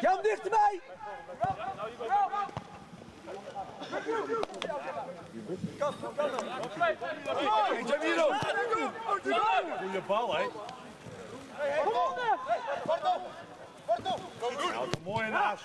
Jan, dichterbij! Goeie bal, hè? Kom op! Kom op! Mooie naast!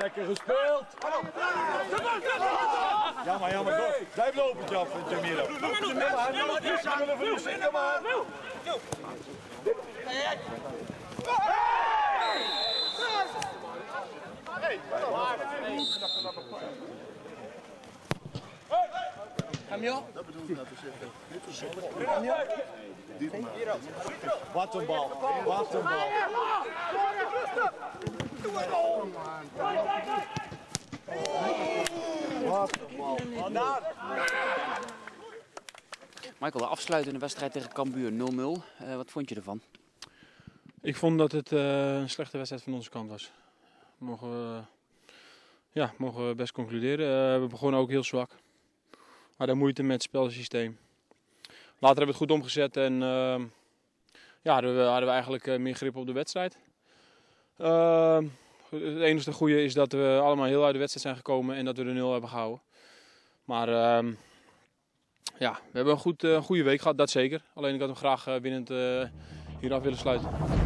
Lekker gespeeld! Jammer, jammer, door. Blijf lopen, Jaf en Jamiro. Wat een bal, wat een bal. Michael, de afsluitende wedstrijd tegen Cambuur 0-0. Wat vond je ervan? Ik vond dat het een slechte wedstrijd van onze kant was. Mogen we best concluderen. We begonnen ook heel zwak. Hadden moeite met het spelsysteem. Later hebben we het goed omgezet en hadden we eigenlijk meer grip op de wedstrijd. Het enige goede is dat we allemaal heel uit de wedstrijd zijn gekomen en dat we de 0 hebben gehouden. Maar we hebben een goede week gehad, dat zeker. Alleen ik had hem graag winnend hieraf willen sluiten.